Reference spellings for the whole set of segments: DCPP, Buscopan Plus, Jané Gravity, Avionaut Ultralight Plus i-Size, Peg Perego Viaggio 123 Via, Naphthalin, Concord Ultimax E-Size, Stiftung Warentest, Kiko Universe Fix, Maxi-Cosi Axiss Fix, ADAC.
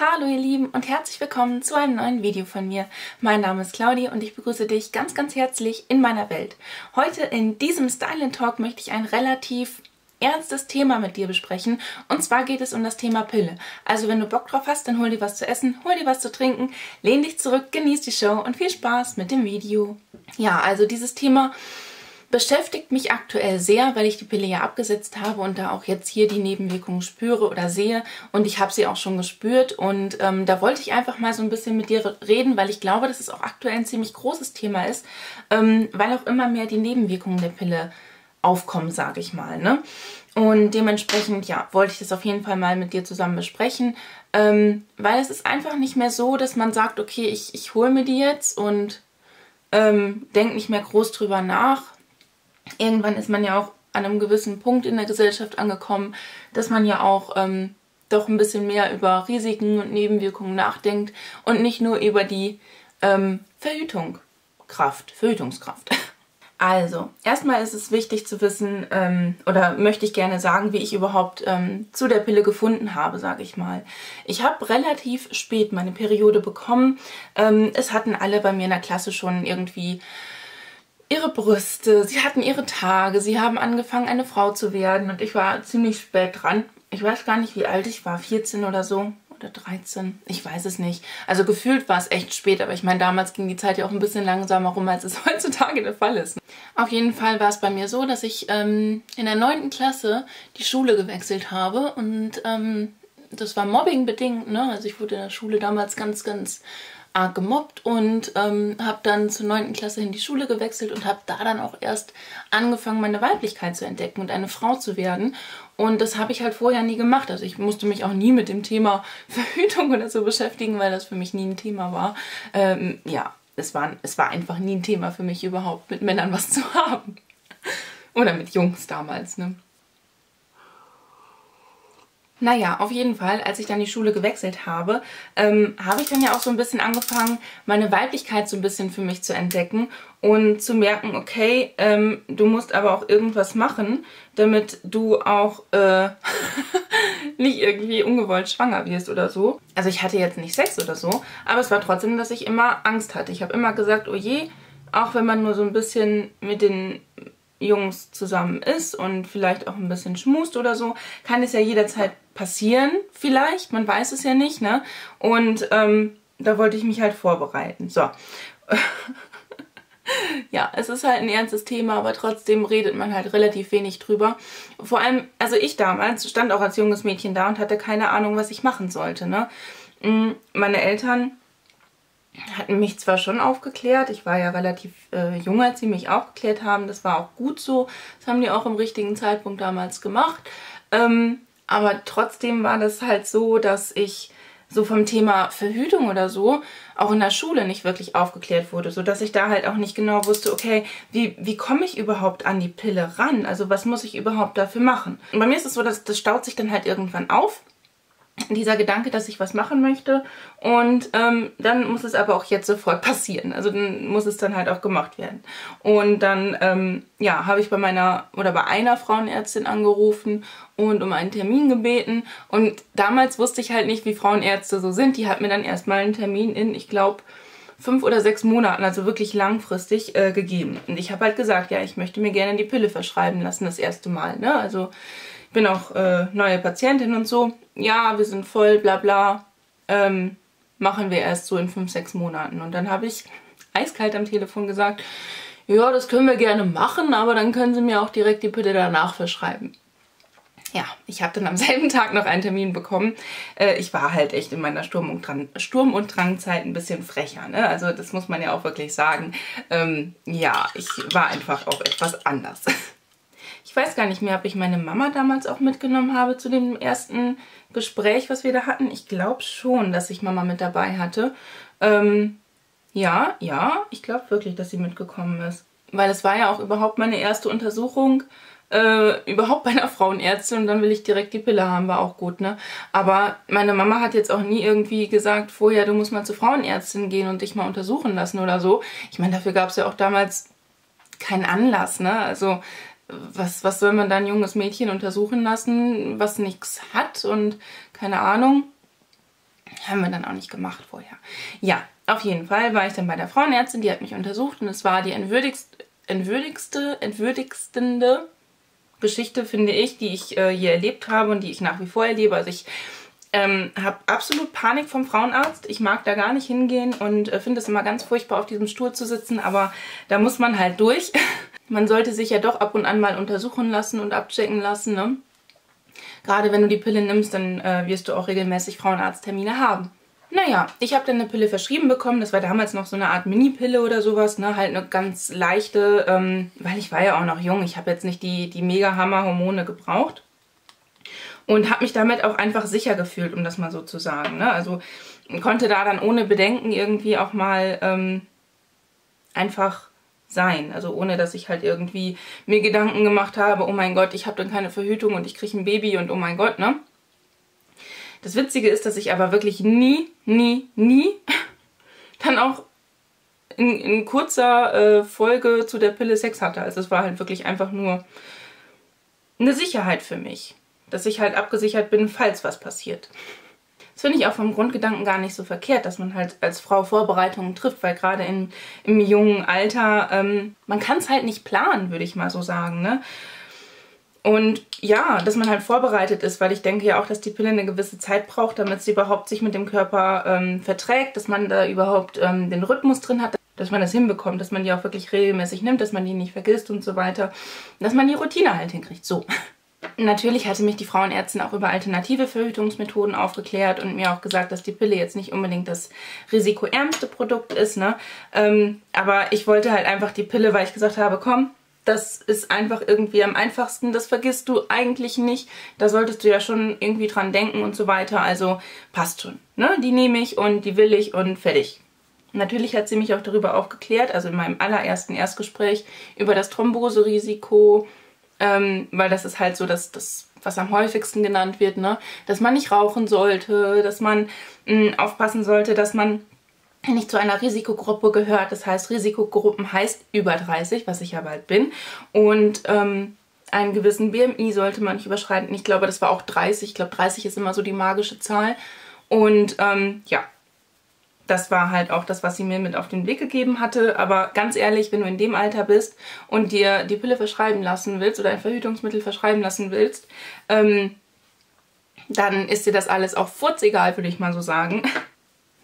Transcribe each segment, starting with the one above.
Hallo ihr Lieben und herzlich willkommen zu einem neuen Video von mir. Mein Name ist Claudi und ich begrüße dich ganz, ganz herzlich in meiner Welt. Heute in diesem Style & Talk möchte ich ein relativ ernstes Thema mit dir besprechen und zwar geht es um das Thema Pille. Also wenn du Bock drauf hast, dann hol dir was zu essen, hol dir was zu trinken, lehn dich zurück, genieß die Show und viel Spaß mit dem Video. Ja, also dieses Thema beschäftigt mich aktuell sehr, weil ich die Pille ja abgesetzt habe und da auch jetzt hier die Nebenwirkungen spüre oder sehe und ich habe sie auch schon gespürt und da wollte ich einfach mal so ein bisschen mit dir reden, weil ich glaube, dass es auch aktuell ein ziemlich großes Thema ist, weil auch immer mehr die Nebenwirkungen der Pille aufkommen, sage ich mal, ne? Und dementsprechend, ja, wollte ich das auf jeden Fall mal mit dir zusammen besprechen, weil es ist einfach nicht mehr so, dass man sagt, okay, ich hole mir die jetzt und denke nicht mehr groß drüber nach. Irgendwann ist man ja auch an einem gewissen Punkt in der Gesellschaft angekommen, dass man ja auch doch ein bisschen mehr über Risiken und Nebenwirkungen nachdenkt und nicht nur über die Verhütungskraft. Also, erstmal ist es wichtig zu wissen, oder möchte ich gerne sagen, wie ich überhaupt zu der Pille gefunden habe, sage ich mal. Ich habe relativ spät meine Periode bekommen. Es hatten alle bei mir in der Klasse schon irgendwie ihre Brüste, sie hatten ihre Tage, sie haben angefangen, eine Frau zu werden und ich war ziemlich spät dran. Ich weiß gar nicht, wie alt ich war, 14 oder so oder 13, ich weiß es nicht. Also gefühlt war es echt spät, aber ich meine, damals ging die Zeit ja auch ein bisschen langsamer rum, als es heutzutage der Fall ist. Auf jeden Fall war es bei mir so, dass ich in der 9. Klasse die Schule gewechselt habe und das war Mobbing bedingt, ne? Also ich wurde in der Schule damals ganz, ganz arg gemobbt und habe dann zur 9. Klasse hin die Schule gewechselt und habe da dann auch erst angefangen, meine Weiblichkeit zu entdecken und eine Frau zu werden. Und das habe ich halt vorher nie gemacht. Also ich musste mich auch nie mit dem Thema Verhütung oder so beschäftigen, weil das für mich nie ein Thema war. Ja, es war einfach nie ein Thema für mich überhaupt, mit Männern was zu haben. Oder mit Jungs damals, ne? Naja, auf jeden Fall, als ich dann die Schule gewechselt habe ich dann ja auch so ein bisschen angefangen, meine Weiblichkeit so ein bisschen für mich zu entdecken und zu merken, okay, du musst aber auch irgendwas machen, damit du auch nicht irgendwie ungewollt schwanger wirst oder so. Also ich hatte jetzt nicht Sex oder so, aber es war trotzdem, dass ich immer Angst hatte. Ich habe immer gesagt, oh je, auch wenn man nur so ein bisschen mit den Jungs zusammen ist und vielleicht auch ein bisschen schmust oder so, kann es ja jederzeit passieren, vielleicht, man weiß es ja nicht, ne? Und da wollte ich mich halt vorbereiten. So. Ja, es ist halt ein ernstes Thema, aber trotzdem redet man halt relativ wenig drüber. Vor allem, also ich damals stand auch als junges Mädchen da und hatte keine Ahnung, was ich machen sollte, ne? Meine Eltern hatten mich zwar schon aufgeklärt, ich war ja relativ jung, als sie mich aufgeklärt haben, das war auch gut so, das haben die auch im richtigen Zeitpunkt damals gemacht, aber trotzdem war das halt so, dass ich so vom Thema Verhütung oder so auch in der Schule nicht wirklich aufgeklärt wurde, sodass ich da halt auch nicht genau wusste, okay, wie komme ich überhaupt an die Pille ran, also was muss ich überhaupt dafür machen? Und bei mir ist es so, dass das staut sich dann halt irgendwann auf, dieser Gedanke, dass ich was machen möchte und dann muss es aber auch jetzt sofort passieren, also dann muss es dann halt auch gemacht werden. Und dann, ja, habe ich bei einer Frauenärztin angerufen und um einen Termin gebeten und damals wusste ich halt nicht, wie Frauenärzte so sind, die hat mir dann erstmal einen Termin in, ich glaube, 5 oder 6 Monaten, also wirklich langfristig, gegeben. Und ich habe halt gesagt, ja, ich möchte mir gerne die Pille verschreiben lassen, das erste Mal, ne, also ich bin auch neue Patientin und so. Ja, wir sind voll, bla bla. Machen wir erst so in 5, 6 Monaten. Und dann habe ich eiskalt am Telefon gesagt, ja, das können wir gerne machen, aber dann können Sie mir auch direkt die Pille danach verschreiben. Ja, ich habe dann am selben Tag noch einen Termin bekommen. Ich war halt echt in meiner Sturm- und Drangzeit ein bisschen frecher, ne? Also das muss man ja auch wirklich sagen. Ja, ich war einfach auch etwas anders. Ich weiß gar nicht mehr, ob ich meine Mama damals auch mitgenommen habe zu dem ersten Gespräch, was wir da hatten. Ich glaube schon, dass ich Mama mit dabei hatte. Ja, ich glaube wirklich, dass sie mitgekommen ist. Weil es war ja auch überhaupt meine erste Untersuchung, überhaupt bei einer Frauenärztin und dann will ich direkt die Pille haben, war auch gut, ne? Aber meine Mama hat jetzt auch nie irgendwie gesagt, vorher, du musst mal zur Frauenärztin gehen und dich mal untersuchen lassen oder so. Ich meine, dafür gab es ja auch damals keinen Anlass, ne? Also Was soll man da ein junges Mädchen untersuchen lassen, was nichts hat und keine Ahnung. Haben wir dann auch nicht gemacht vorher. Ja, auf jeden Fall war ich dann bei der Frauenärztin, die hat mich untersucht und es war die entwürdigstende Geschichte, finde ich, die ich hier erlebt habe und die ich nach wie vor erlebe. Also ich habe absolut Panik vom Frauenarzt. Ich mag da gar nicht hingehen und finde es immer ganz furchtbar, auf diesem Stuhl zu sitzen, aber da muss man halt durch. Man sollte sich ja doch ab und an mal untersuchen lassen und abchecken lassen, ne? Gerade wenn du die Pille nimmst, dann wirst du auch regelmäßig Frauenarzttermine haben. Naja, ich habe dann eine Pille verschrieben bekommen. Das war damals noch so eine Art Mini-Pille oder sowas, ne? Halt eine ganz leichte, weil ich war ja auch noch jung. Ich habe jetzt nicht die Mega-Hammer-Hormone gebraucht und habe mich damit auch einfach sicher gefühlt, um das mal so zu sagen, ne? Also konnte da dann ohne Bedenken irgendwie auch mal einfach sein. Also ohne, dass ich halt irgendwie mir Gedanken gemacht habe, oh mein Gott, ich habe dann keine Verhütung und ich kriege ein Baby und oh mein Gott, ne? Das Witzige ist, dass ich aber wirklich nie dann auch in kurzer Folge zu der Pille Sex hatte. Also es war halt wirklich einfach nur eine Sicherheit für mich, dass ich halt abgesichert bin, falls was passiert. Das finde ich auch vom Grundgedanken gar nicht so verkehrt, dass man halt als Frau Vorbereitungen trifft, weil gerade im jungen Alter, man kann es halt nicht planen, würde ich mal so sagen, ne? Und ja, dass man halt vorbereitet ist, weil ich denke ja auch, dass die Pille eine gewisse Zeit braucht, damit sie überhaupt sich mit dem Körper verträgt, dass man da überhaupt den Rhythmus drin hat, dass man das hinbekommt, dass man die auch wirklich regelmäßig nimmt, dass man die nicht vergisst und so weiter, dass man die Routine halt hinkriegt, so. Natürlich hatte mich die Frauenärztin auch über alternative Verhütungsmethoden aufgeklärt und mir auch gesagt, dass die Pille jetzt nicht unbedingt das risikoärmste Produkt ist, ne? Aber ich wollte halt einfach die Pille, weil ich gesagt habe, komm, das ist einfach irgendwie am einfachsten, das vergisst du eigentlich nicht, da solltest du ja schon irgendwie dran denken und so weiter, also passt schon, ne? Die nehme ich und die will ich und fertig. Natürlich hat sie mich auch darüber aufgeklärt, also in meinem allerersten Erstgespräch, über das Thromboserisiko, weil das ist halt so, dass das, was am häufigsten genannt wird, ne? Dass man nicht rauchen sollte, dass man aufpassen sollte, dass man nicht zu einer Risikogruppe gehört. Das heißt, Risikogruppen heißt über 30, was ich ja bald bin. Und einen gewissen BMI sollte man nicht überschreiten. Ich glaube, das war auch 30. Ich glaube, 30 ist immer so die magische Zahl. Und ja, das war halt auch das, was sie mir mit auf den Weg gegeben hatte. Aber ganz ehrlich, wenn du in dem Alter bist und dir die Pille verschreiben lassen willst oder ein Verhütungsmittel verschreiben lassen willst, dann ist dir das alles auch furzegal, würde ich mal so sagen.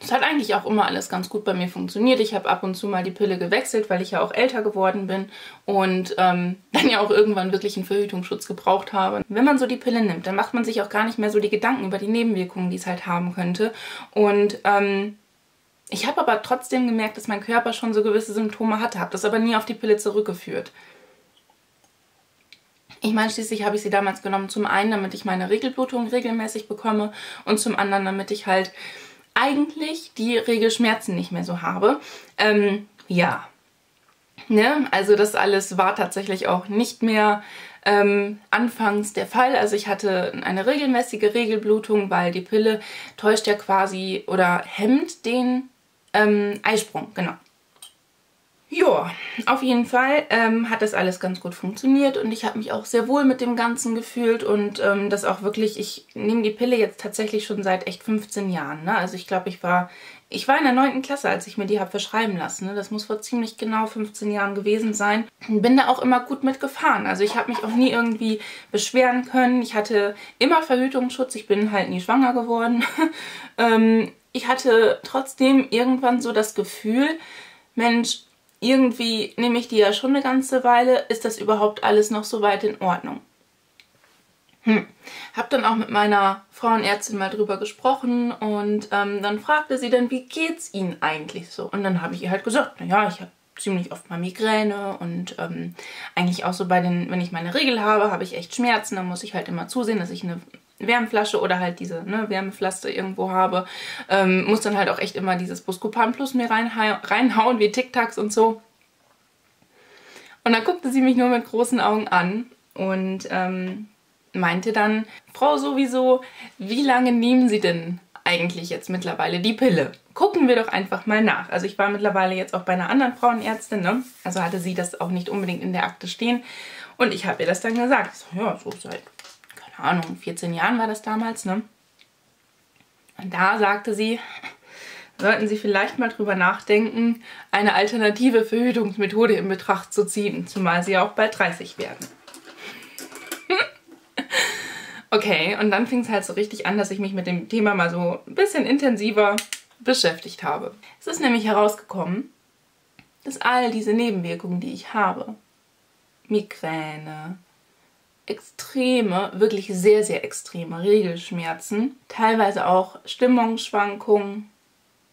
Das hat eigentlich auch immer alles ganz gut bei mir funktioniert. Ich habe ab und zu mal die Pille gewechselt, weil ich ja auch älter geworden bin und dann ja auch irgendwann wirklich einen Verhütungsschutz gebraucht habe. Wenn man so die Pille nimmt, dann macht man sich auch gar nicht mehr so die Gedanken über die Nebenwirkungen, die es halt haben könnte. Und ich habe aber trotzdem gemerkt, dass mein Körper schon so gewisse Symptome hatte, habe das aber nie auf die Pille zurückgeführt. Ich meine, schließlich habe ich sie damals genommen, zum einen, damit ich meine Regelblutung regelmäßig bekomme und zum anderen, damit ich halt eigentlich die Regelschmerzen nicht mehr so habe. Ja, ne? Also das alles war tatsächlich auch nicht mehr anfangs der Fall. Also ich hatte eine regelmäßige Regelblutung, weil die Pille täuscht ja quasi oder hemmt den Eisprung, genau. Ja, auf jeden Fall hat das alles ganz gut funktioniert und ich habe mich auch sehr wohl mit dem Ganzen gefühlt und das auch wirklich, ich nehme die Pille jetzt tatsächlich schon seit echt 15 Jahren, ne? Also ich glaube, ich war in der 9. Klasse, als ich mir die habe verschreiben lassen, ne? Das muss vor ziemlich genau 15 Jahren gewesen sein. Bin da auch immer gut mitgefahren, also ich habe mich auch nie irgendwie beschweren können. Ich hatte immer Verhütungsschutz, ich bin halt nie schwanger geworden. Ich hatte trotzdem irgendwann so das Gefühl, Mensch, irgendwie nehme ich die ja schon eine ganze Weile, ist das überhaupt alles noch so weit in Ordnung? Hab dann auch mit meiner Frauenärztin mal drüber gesprochen und dann fragte sie dann, wie geht's Ihnen eigentlich so? Und dann habe ich ihr halt gesagt, naja, ich habe ziemlich oft mal Migräne und eigentlich auch so bei den, wenn ich meine Regel habe, habe ich echt Schmerzen, dann muss ich halt immer zusehen, dass ich eine Wärmflasche oder halt diese Wärmepflaster irgendwo habe, muss dann halt auch echt immer dieses Buscopan Plus mir reinhauen, wie Tic Tacs und so. Und dann guckte sie mich nur mit großen Augen an und meinte dann, Frau sowieso, wie lange nehmen Sie denn eigentlich jetzt mittlerweile die Pille? Gucken wir doch einfach mal nach. Also ich war mittlerweile jetzt auch bei einer anderen Frauenärztin, ne? Also hatte sie das auch nicht unbedingt in der Akte stehen und ich habe ihr das dann gesagt. So, ja, so seit 14 Jahren war das damals, ne? Da sagte sie, sollten Sie vielleicht mal drüber nachdenken, eine alternative Verhütungsmethode in Betracht zu ziehen, zumal Sie ja auch bald 30 werden. Okay, und dann fing es halt so richtig an, dass ich mich mit dem Thema mal so ein bisschen intensiver beschäftigt habe. Es ist nämlich herausgekommen, dass all diese Nebenwirkungen, die ich habe, Migräne, extreme, wirklich sehr, sehr extreme Regelschmerzen, teilweise auch Stimmungsschwankungen,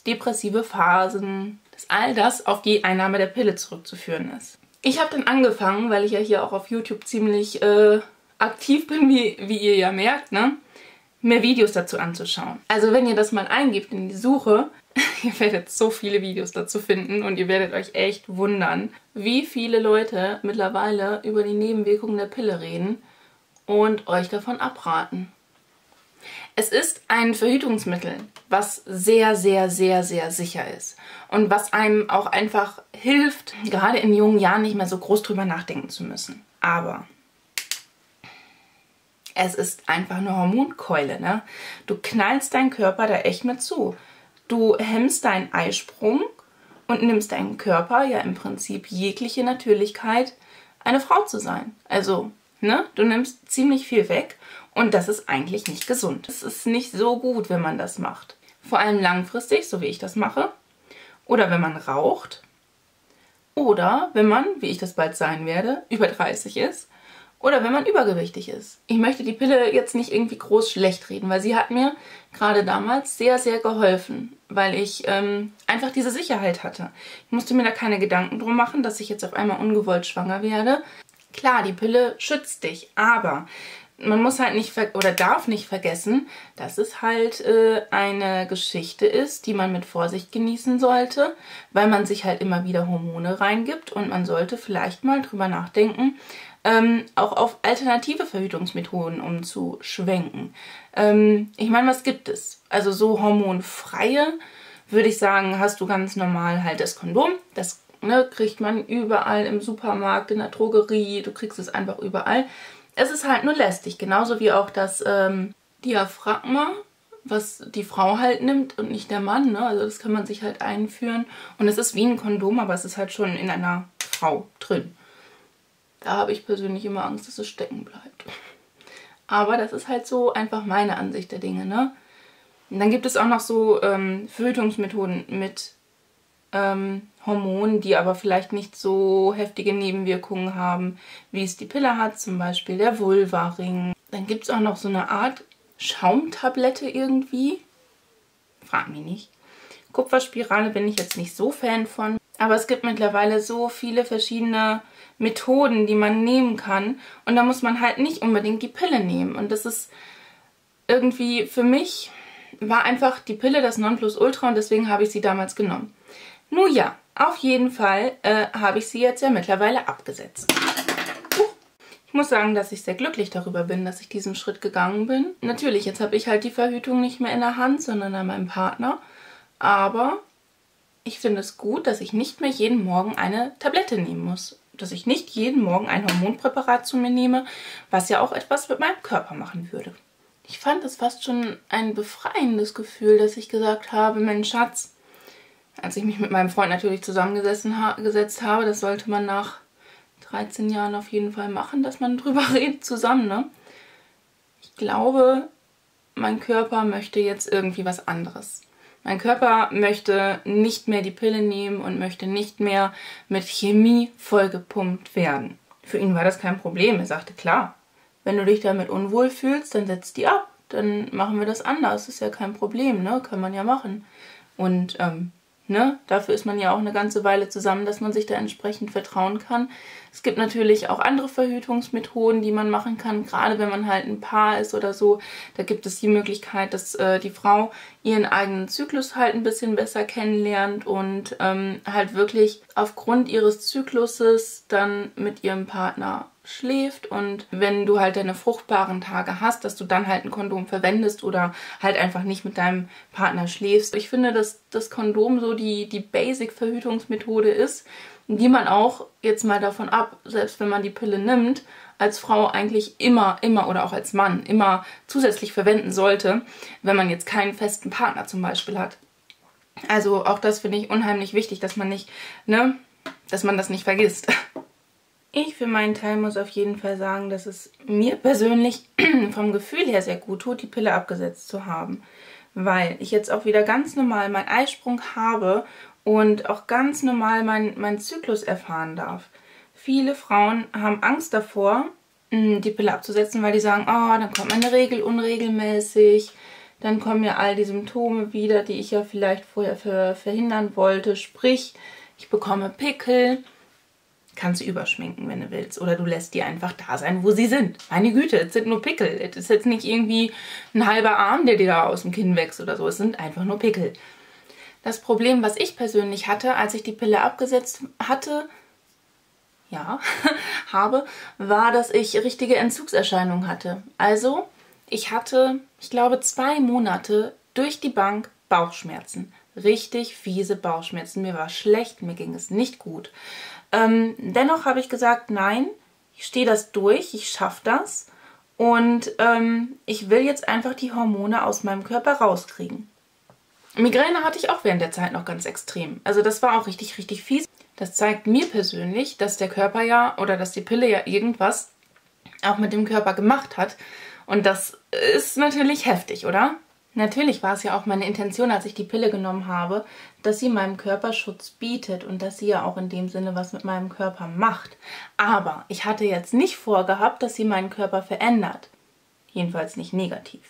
depressive Phasen, dass all das auf die Einnahme der Pille zurückzuführen ist. Ich habe dann angefangen, weil ich ja hier auch auf YouTube ziemlich aktiv bin, wie ihr ja merkt, ne? Mehr Videos dazu anzuschauen. Also wenn ihr das mal eingibt in die Suche, ihr werdet so viele Videos dazu finden und ihr werdet euch echt wundern, wie viele Leute mittlerweile über die Nebenwirkungen der Pille reden und euch davon abraten. Es ist ein Verhütungsmittel, was sehr, sehr, sehr, sehr sicher ist und was einem auch einfach hilft, gerade in jungen Jahren nicht mehr so groß drüber nachdenken zu müssen. Aber es ist einfach eine Hormonkeule, ne? Du knallst deinen Körper da echt mit zu. Du hemmst deinen Eisprung und nimmst deinem Körper ja im Prinzip jegliche Natürlichkeit, eine Frau zu sein. Also, ne? Du nimmst ziemlich viel weg und das ist eigentlich nicht gesund. Es ist nicht so gut, wenn man das macht. Vor allem langfristig, so wie ich das mache. Oder wenn man raucht. Oder wenn man, wie ich das bald sein werde, über 30 ist. Oder wenn man übergewichtig ist. Ich möchte die Pille jetzt nicht irgendwie groß schlecht reden, weil sie hat mir gerade damals sehr, sehr geholfen, weil ich einfach diese Sicherheit hatte. Ich musste mir da keine Gedanken drum machen, dass ich jetzt auf einmal ungewollt schwanger werde. Klar, die Pille schützt dich, aber man muss halt nicht oder darf nicht vergessen, dass es halt eine Geschichte ist, die man mit Vorsicht genießen sollte, weil man sich halt immer wieder Hormone reingibt und man sollte vielleicht mal drüber nachdenken, auch auf alternative Verhütungsmethoden umzuschwenken. Ich meine, was gibt es? Also so hormonfreie, würde ich sagen, hast du ganz normal halt das Kondom. Das, ne, kriegt man überall im Supermarkt, in der Drogerie, du kriegst es einfach überall. Es ist halt nur lästig, genauso wie auch das Diaphragma, was die Frau halt nimmt und nicht der Mann, ne? Also das kann man sich halt einführen. Und es ist wie ein Kondom, aber es ist halt schon in einer Frau drin. Da habe ich persönlich immer Angst, dass es stecken bleibt. Aber das ist halt so einfach meine Ansicht der Dinge, ne? Und dann gibt es auch noch so Verhütungsmethoden mit Hormonen, die aber vielleicht nicht so heftige Nebenwirkungen haben, wie es die Pille hat, zum Beispiel der Vulvaring. Dann gibt es auch noch so eine Art Schaumtablette irgendwie. Frag mich nicht. Kupferspirale bin ich jetzt nicht so Fan von. Aber es gibt mittlerweile so viele verschiedene Methoden, die man nehmen kann. Und da muss man halt nicht unbedingt die Pille nehmen. Und das ist irgendwie, für mich war einfach die Pille das Nonplusultra und deswegen habe ich sie damals genommen. Nun ja, auf jeden Fall habe ich sie jetzt ja mittlerweile abgesetzt. Ich muss sagen, dass ich sehr glücklich darüber bin, dass ich diesen Schritt gegangen bin. Natürlich, jetzt habe ich halt die Verhütung nicht mehr in der Hand, sondern an meinem Partner. Aber ich finde es gut, dass ich nicht mehr jeden Morgen eine Tablette nehmen muss. Dass ich nicht jeden Morgen ein Hormonpräparat zu mir nehme, was ja auch etwas mit meinem Körper machen würde. Ich fand das fast schon ein befreiendes Gefühl, dass ich gesagt habe, Mensch Schatz, als ich mich mit meinem Freund natürlich zusammengesetzt habe, das sollte man nach 13 Jahren auf jeden Fall machen, dass man drüber redet zusammen, ne? Ich glaube, mein Körper möchte jetzt irgendwie was anderes. Mein Körper möchte nicht mehr die Pille nehmen und möchte nicht mehr mit Chemie vollgepumpt werden. Für ihn war das kein Problem. Er sagte, klar, wenn du dich damit unwohl fühlst, dann setz die ab. Dann machen wir das anders. Ist ja kein Problem, ne? Kann man ja machen. Und ne? Dafür ist man ja auch eine ganze Weile zusammen, dass man sich da entsprechend vertrauen kann. Es gibt natürlich auch andere Verhütungsmethoden, die man machen kann, gerade wenn man halt ein Paar ist oder so. Da gibt es die Möglichkeit, dass die Frau ihren eigenen Zyklus halt ein bisschen besser kennenlernt und halt wirklich aufgrund ihres Zykluses dann mit ihrem Partner schläft und wenn du halt deine fruchtbaren Tage hast, dass du dann halt ein Kondom verwendest oder halt einfach nicht mit deinem Partner schläfst. Ich finde, dass das Kondom so die Basic-Verhütungsmethode ist, die man auch jetzt mal davon ab, selbst wenn man die Pille nimmt, als Frau eigentlich immer oder auch als Mann immer zusätzlich verwenden sollte, wenn man jetzt keinen festen Partner zum Beispiel hat. Also auch das finde ich unheimlich wichtig, dass man nicht, dass man das nicht vergisst. Ich für meinen Teil muss auf jeden Fall sagen, dass es mir persönlich vom Gefühl her sehr gut tut, die Pille abgesetzt zu haben, weil ich jetzt auch wieder ganz normal meinen Eisprung habe und auch ganz normal meinen Zyklus erfahren darf. Viele Frauen haben Angst davor, die Pille abzusetzen, weil die sagen, oh, dann kommt meine Regel unregelmäßig, dann kommen ja all die Symptome wieder, die ich ja vielleicht vorher verhindern wollte. Sprich, ich bekomme Pickel. Kannst du überschminken, wenn du willst. Oder du lässt die einfach da sein, wo sie sind. Meine Güte, es sind nur Pickel. Es ist jetzt nicht irgendwie ein halber Arm, der dir da aus dem Kinn wächst oder so. Es sind einfach nur Pickel. Das Problem, was ich persönlich hatte, als ich die Pille abgesetzt hatte, war, dass ich richtige Entzugserscheinungen hatte. Also, ich hatte, ich glaube, 2 Monate durch die Bank Bauchschmerzen. Richtig fiese Bauchschmerzen. Mir war schlecht, mir ging es nicht gut. Dennoch habe ich gesagt, nein, ich stehe das durch, ich schaffe das und ich will jetzt einfach die Hormone aus meinem Körper rauskriegen. Migräne hatte ich auch während der Zeit noch ganz extrem. Also das war auch richtig, richtig fies. Das zeigt mir persönlich, dass der Körper ja oder dass die Pille ja irgendwas auch mit dem Körper gemacht hat. Und das ist natürlich heftig, oder? Natürlich war es ja auch meine Intention, als ich die Pille genommen habe, dass sie meinem Körper Schutz bietet und dass sie ja auch in dem Sinne was mit meinem Körper macht. Aber ich hatte jetzt nicht vorgehabt, dass sie meinen Körper verändert. Jedenfalls nicht negativ.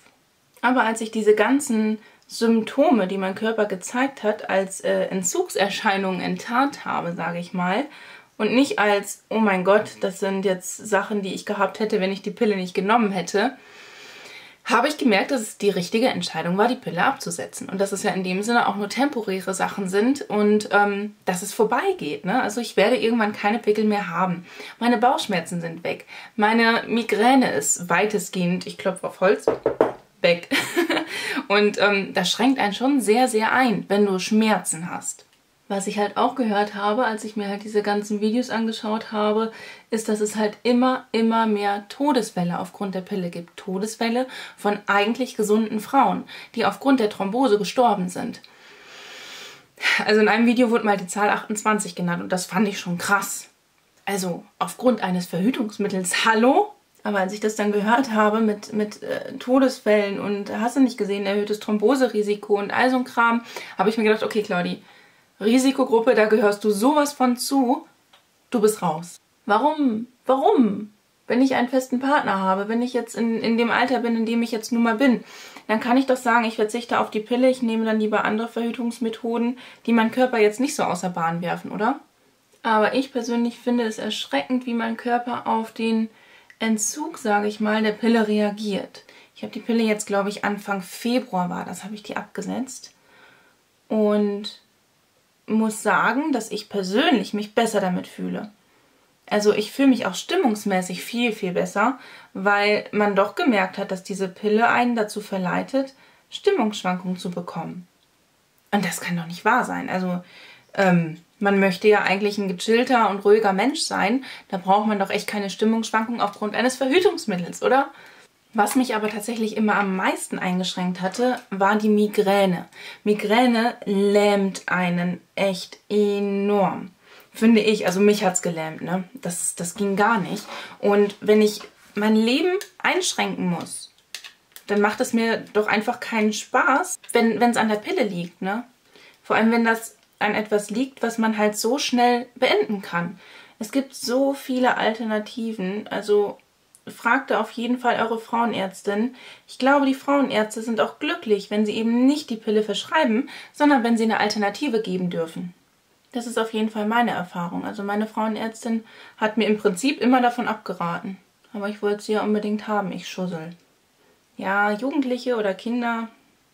Aber als ich diese ganzen Symptome, die mein Körper gezeigt hat, als Entzugserscheinungen enttarnt habe, sage ich mal, und nicht als, oh mein Gott, das sind jetzt Sachen, die ich gehabt hätte, wenn ich die Pille nicht genommen hätte, habe ich gemerkt, dass es die richtige Entscheidung war, die Pille abzusetzen. Und dass es ja in dem Sinne auch nur temporäre Sachen sind und dass es vorbeigeht. Also ich werde irgendwann keine Pickel mehr haben. Meine Bauchschmerzen sind weg. Meine Migräne ist weitestgehend, ich klopfe auf Holz, weg. Und das schränkt einen schon sehr, sehr ein, wenn du Schmerzen hast. Was ich halt auch gehört habe, als ich mir halt diese ganzen Videos angeschaut habe, ist, dass es halt immer mehr Todesfälle aufgrund der Pille gibt. Todesfälle von eigentlich gesunden Frauen, die aufgrund der Thrombose gestorben sind. Also in einem Video wurde mal die Zahl 28 genannt und das fand ich schon krass. Also aufgrund eines Verhütungsmittels, hallo? Aber als ich das dann gehört habe mit Todesfällen und hast du nicht gesehen, erhöhtes Thromboserisiko und all so ein Kram, habe ich mir gedacht, okay Claudi, Risikogruppe, da gehörst du sowas von zu, du bist raus. Warum? Warum? Wenn ich einen festen Partner habe, wenn ich jetzt in dem Alter bin, in dem ich jetzt nun mal bin, dann kann ich doch sagen, ich verzichte auf die Pille, ich nehme dann lieber andere Verhütungsmethoden, die meinen Körper jetzt nicht so außer Bahn werfen, oder? Aber ich persönlich finde es erschreckend, wie mein Körper auf den Entzug, sage ich mal, der Pille reagiert. Ich habe die Pille jetzt, glaube ich, Anfang Februar war das, habe ich die abgesetzt. Und muss sagen, dass ich persönlich mich besser damit fühle. Also ich fühle mich auch stimmungsmäßig viel, viel besser, weil man doch gemerkt hat, dass diese Pille einen dazu verleitet, Stimmungsschwankungen zu bekommen. Und das kann doch nicht wahr sein. Also man möchte ja eigentlich ein gechillter und ruhiger Mensch sein. Da braucht man doch echt keine Stimmungsschwankungen aufgrund eines Verhütungsmittels, oder? Was mich aber tatsächlich immer am meisten eingeschränkt hatte, war die Migräne. Migräne lähmt einen echt enorm, finde ich. Also mich hat's gelähmt, Das ging gar nicht. Und wenn ich mein Leben einschränken muss, dann macht es mir doch einfach keinen Spaß, wenn es an der Pille liegt, Vor allem, wenn das an etwas liegt, was man halt so schnell beenden kann. Es gibt so viele Alternativen, also fragt auf jeden Fall eure Frauenärztin. Ich glaube, die Frauenärzte sind auch glücklich, wenn sie eben nicht die Pille verschreiben, sondern wenn sie eine Alternative geben dürfen. Das ist auf jeden Fall meine Erfahrung. Also meine Frauenärztin hat mir im Prinzip immer davon abgeraten. Aber ich wollte sie ja unbedingt haben, ich Schussel. Ja, Jugendliche oder Kinder,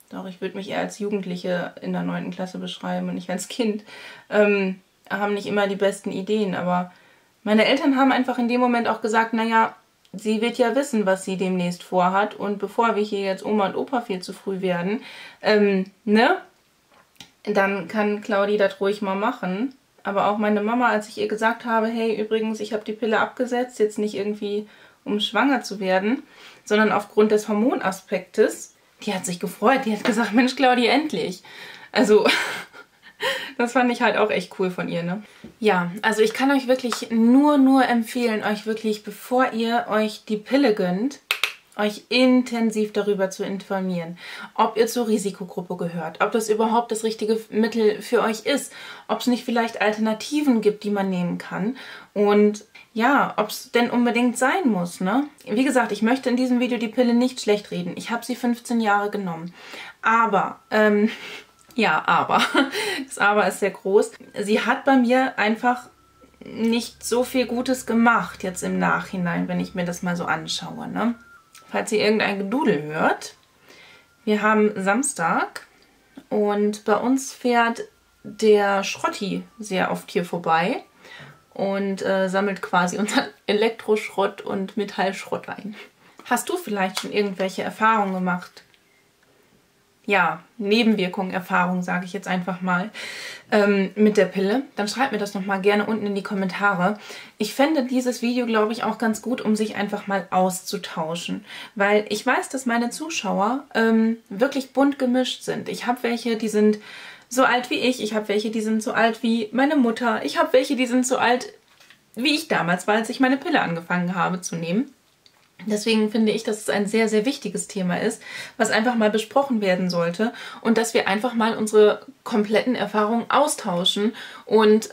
doch ich würde mich eher als Jugendliche in der 9. Klasse beschreiben und nicht als Kind, haben nicht immer die besten Ideen, aber Meine Eltern haben einfach in dem Moment auch gesagt, naja, sie wird ja wissen, was sie demnächst vorhat. Und bevor wir hier jetzt Oma und Opa viel zu früh werden, dann kann Claudi das ruhig mal machen. Aber auch meine Mama, als ich ihr gesagt habe, hey, übrigens, ich habe die Pille abgesetzt, jetzt nicht irgendwie, um schwanger zu werden, sondern aufgrund des Hormonaspektes, die hat sich gefreut. Die hat gesagt, Mensch, Claudi, endlich. Also, das fand ich halt auch echt cool von ihr, ne? Ja, also ich kann euch wirklich nur empfehlen, euch wirklich, bevor ihr euch die Pille gönnt, euch intensiv darüber zu informieren, ob ihr zur Risikogruppe gehört, ob das überhaupt das richtige Mittel für euch ist, ob es nicht vielleicht Alternativen gibt, die man nehmen kann und ja, ob es denn unbedingt sein muss, ne? Wie gesagt, ich möchte in diesem Video die Pille nicht schlecht reden. Ich habe sie 15 Jahre genommen, aber, ja, aber, das Aber ist sehr groß. Sie hat bei mir einfach nicht so viel Gutes gemacht jetzt im Nachhinein, wenn ich mir das mal so anschaue, ne? Falls ihr irgendein Gedudel hört, wir haben Samstag und bei uns fährt der Schrotti sehr oft hier vorbei und sammelt quasi unseren Elektroschrott und Metallschrott ein. Hast du vielleicht schon irgendwelche Erfahrungen gemacht? Ja, Nebenwirkungen, Erfahrung, sage ich jetzt einfach mal, mit der Pille. Dann schreibt mir das nochmal gerne unten in die Kommentare. Ich fände dieses Video, glaube ich, auch ganz gut, um sich einfach mal auszutauschen. Weil ich weiß, dass meine Zuschauer wirklich bunt gemischt sind. Ich habe welche, die sind so alt wie ich habe welche, die sind so alt wie meine Mutter, ich habe welche, die sind so alt wie ich damals war, als ich meine Pille angefangen habe zu nehmen. Deswegen finde ich, dass es ein sehr, sehr wichtiges Thema ist, was einfach mal besprochen werden sollte und dass wir einfach mal unsere kompletten Erfahrungen austauschen und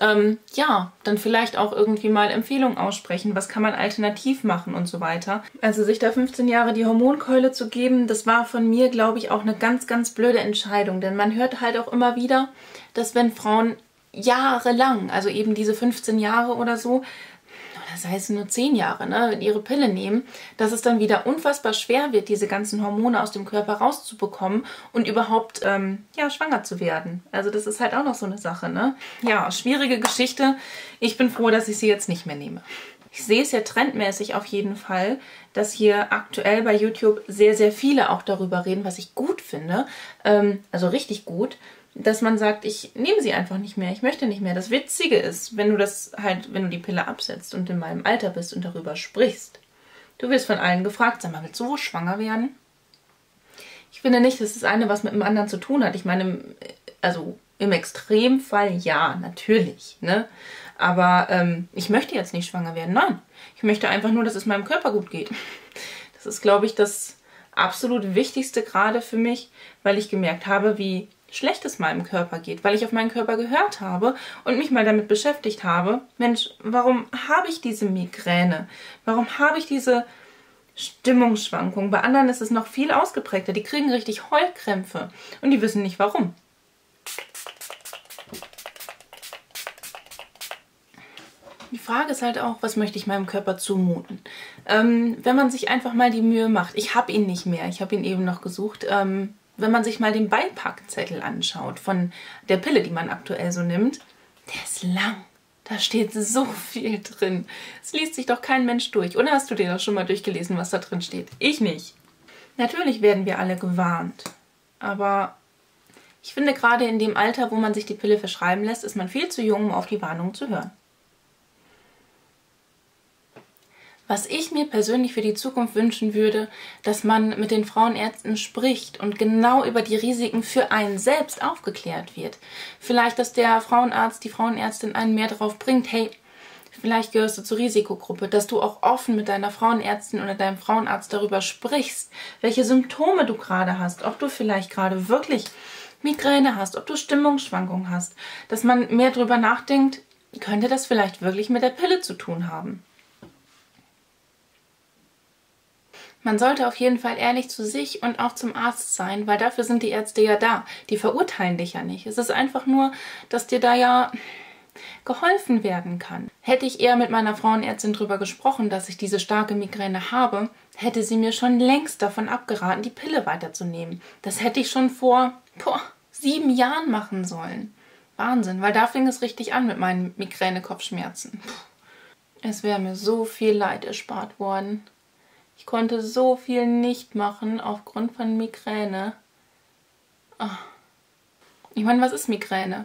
ja, dann vielleicht auch irgendwie mal Empfehlungen aussprechen, was kann man alternativ machen und so weiter. Also sich da 15 Jahre die Hormonkeule zu geben, das war von mir, glaube ich, auch eine ganz, ganz blöde Entscheidung, denn man hört halt auch immer wieder, dass wenn Frauen jahrelang, also eben diese 15 Jahre oder so, das heißt nur 10 Jahre, ne, ihre Pille nehmen, dass es dann wieder unfassbar schwer wird, diese ganzen Hormone aus dem Körper rauszubekommen und überhaupt ja, schwanger zu werden. Also das ist halt auch noch so eine Sache, ne? Ja, schwierige Geschichte. Ich bin froh, dass ich sie jetzt nicht mehr nehme. Ich sehe es ja trendmäßig auf jeden Fall, dass hier aktuell bei YouTube sehr, sehr viele auch darüber reden, was ich gut finde, also richtig gut, dass man sagt, ich nehme sie einfach nicht mehr, ich möchte nicht mehr. Das Witzige ist, wenn du das halt, wenn du die Pille absetzt und in meinem Alter bist und darüber sprichst, du wirst von allen gefragt, sag mal, willst du wohl schwanger werden? Ich finde nicht, dass das eine was mit dem anderen zu tun hat. Ich meine, also im Extremfall ja, natürlich, ne? Aber ich möchte jetzt nicht schwanger werden, nein. Ich möchte einfach nur, dass es meinem Körper gut geht. Das ist, glaube ich, das absolut Wichtigste gerade für mich, weil ich gemerkt habe, wie Schlechtes meinem Körper geht, weil ich auf meinen Körper gehört habe und mich mal damit beschäftigt habe, Mensch, warum habe ich diese Migräne? Warum habe ich diese Stimmungsschwankungen? Bei anderen ist es noch viel ausgeprägter. Die kriegen richtig Heulkrämpfe und die wissen nicht warum. Die Frage ist halt auch, was möchte ich meinem Körper zumuten? Wenn man sich einfach mal die Mühe macht, ich habe ihn nicht mehr, ich habe ihn eben noch gesucht, wenn man sich mal den Beipackzettel anschaut von der Pille, die man aktuell so nimmt, der ist lang. Da steht so viel drin. Es liest sich doch kein Mensch durch. Oder hast du dir das schon mal durchgelesen, was da drin steht? Ich nicht. Natürlich werden wir alle gewarnt. Aber ich finde, gerade in dem Alter, wo man sich die Pille verschreiben lässt, ist man viel zu jung, um auf die Warnung zu hören. Was ich mir persönlich für die Zukunft wünschen würde, dass man mit den Frauenärzten spricht und genau über die Risiken für einen selbst aufgeklärt wird. Vielleicht, dass der Frauenarzt, die Frauenärztin einen mehr darauf bringt, hey, vielleicht gehörst du zur Risikogruppe, dass du auch offen mit deiner Frauenärztin oder deinem Frauenarzt darüber sprichst, welche Symptome du gerade hast, ob du vielleicht gerade wirklich Migräne hast, ob du Stimmungsschwankungen hast, dass man mehr darüber nachdenkt, könnte das vielleicht wirklich mit der Pille zu tun haben. Man sollte auf jeden Fall ehrlich zu sich und auch zum Arzt sein, weil dafür sind die Ärzte ja da. Die verurteilen dich ja nicht. Es ist einfach nur, dass dir da ja geholfen werden kann. Hätte ich eher mit meiner Frauenärztin drüber gesprochen, dass ich diese starke Migräne habe, hätte sie mir schon längst davon abgeraten, die Pille weiterzunehmen. Das hätte ich schon vor 7 Jahren machen sollen. Wahnsinn, weil da fing es richtig an mit meinen Migräne-Kopfschmerzen. Es wäre mir so viel Leid erspart worden. Ich konnte so viel nicht machen aufgrund von Migräne. Ich meine, was ist Migräne?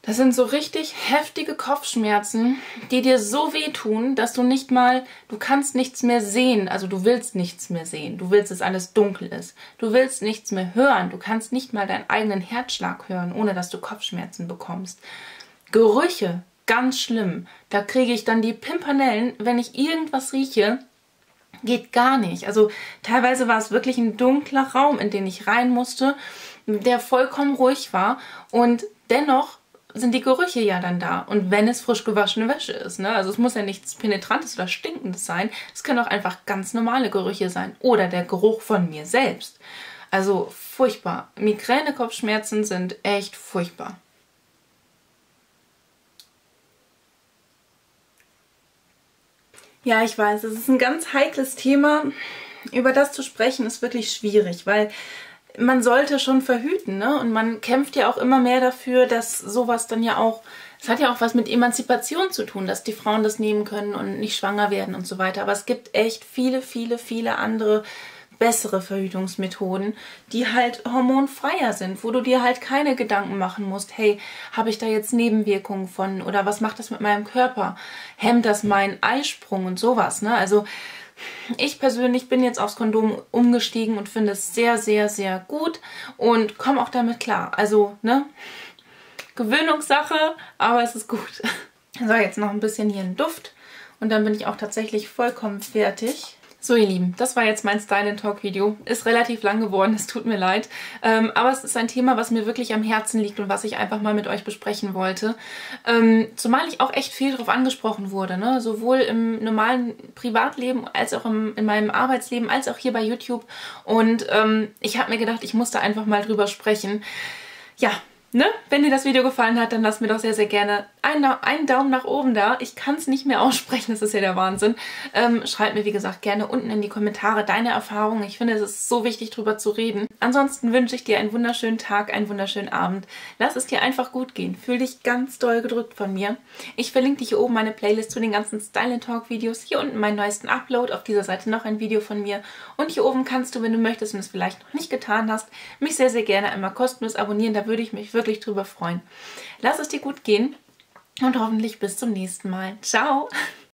Das sind so richtig heftige Kopfschmerzen, die dir so wehtun, dass du nicht mal, du kannst nichts mehr sehen. Also du willst nichts mehr sehen. Du willst, dass alles dunkel ist. Du willst nichts mehr hören. Du kannst nicht mal deinen eigenen Herzschlag hören, ohne dass du Kopfschmerzen bekommst. Gerüche, ganz schlimm. Da kriege ich dann die Pimpernellen, wenn ich irgendwas rieche. Geht gar nicht. Also teilweise war es wirklich ein dunkler Raum, in den ich rein musste, der vollkommen ruhig war. Und dennoch sind die Gerüche ja dann da. Und wenn es frisch gewaschene Wäsche ist, ne? Also es muss ja nichts Penetrantes oder Stinkendes sein. Es können auch einfach ganz normale Gerüche sein. Oder der Geruch von mir selbst. Also furchtbar. Migränekopfschmerzen sind echt furchtbar. Ja, ich weiß, es ist ein ganz heikles Thema. Über das zu sprechen ist wirklich schwierig, weil man sollte schon verhüten, ne? Und man kämpft ja auch immer mehr dafür, dass sowas dann ja auch, es hat ja auch was mit Emanzipation zu tun, dass die Frauen das nehmen können und nicht schwanger werden und so weiter. Aber es gibt echt viele, viele, viele andere bessere Verhütungsmethoden, die halt hormonfreier sind, wo du dir halt keine Gedanken machen musst, hey, habe ich da jetzt Nebenwirkungen von oder was macht das mit meinem Körper? Hemmt das meinen Eisprung und sowas, ne? Also ich persönlich bin jetzt aufs Kondom umgestiegen und finde es sehr, sehr, sehr gut und komme auch damit klar. Also, ne, Gewöhnungssache, aber es ist gut. So, jetzt noch ein bisschen hier einen Duft und dann bin ich auch tatsächlich vollkommen fertig. So, ihr Lieben, das war jetzt mein Style & Talk Video. Ist relativ lang geworden, es tut mir leid. Aber es ist ein Thema, was mir wirklich am Herzen liegt und was ich einfach mal mit euch besprechen wollte. Zumal ich auch echt viel darauf angesprochen wurde, ne? Sowohl im normalen Privatleben als auch in meinem Arbeitsleben, als auch hier bei YouTube. Und ich habe mir gedacht, ich muss da einfach mal drüber sprechen. Ja, ne? Wenn dir das Video gefallen hat, dann lass mir doch sehr, sehr gerne einen Daumen nach oben da. Ich kann es nicht mehr aussprechen, das ist ja der Wahnsinn. Schreib mir, wie gesagt, gerne unten in die Kommentare deine Erfahrungen. Ich finde, es ist so wichtig, drüber zu reden. Ansonsten wünsche ich dir einen wunderschönen Tag, einen wunderschönen Abend. Lass es dir einfach gut gehen. Fühl dich ganz doll gedrückt von mir. Ich verlinke dir hier oben meine Playlist zu den ganzen Style & Talk Videos. Hier unten meinen neuesten Upload. Auf dieser Seite noch ein Video von mir. Und hier oben kannst du, wenn du möchtest und es vielleicht noch nicht getan hast, mich sehr, sehr gerne einmal kostenlos abonnieren. Da würde ich mich wirklich drüber freuen. Lass es dir gut gehen. Und hoffentlich bis zum nächsten Mal. Ciao!